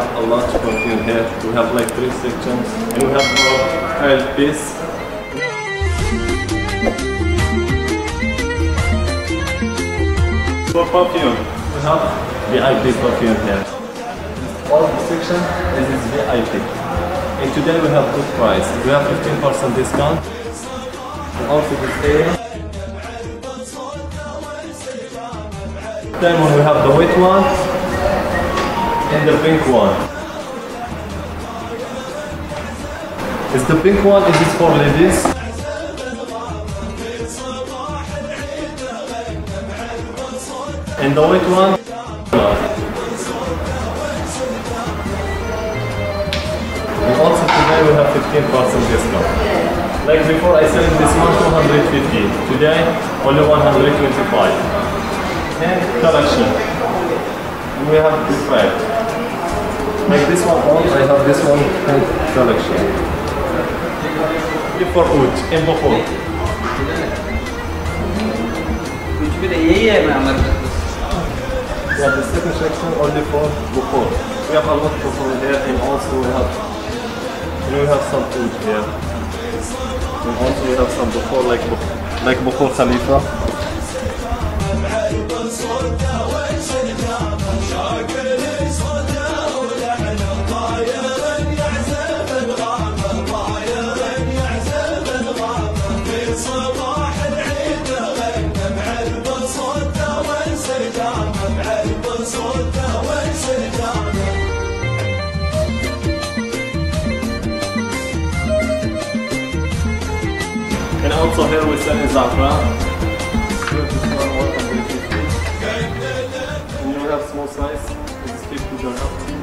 out a lot of content here. We have like 3 sections and we have more tile piece. For perfume, we have VIP perfume here. All the section is VIP. And today we have good price. We have 15% discount. And also this area. Then we have the white one and the pink one. It's the pink one, it is for ladies. And the white one. And also today we have 15% discount. Like before I sold this one 250. Today only 125. And collection. We have this bag. Like this one on, I have this one and collection. For food, in Bukhur. We have the second section only for Bukhur. We have a lot of food here and also we have some food here. And also we have some Bukhur like Bukhur Salifa. And also here we sell in Zakra. And you have small size, it's 50 dirham.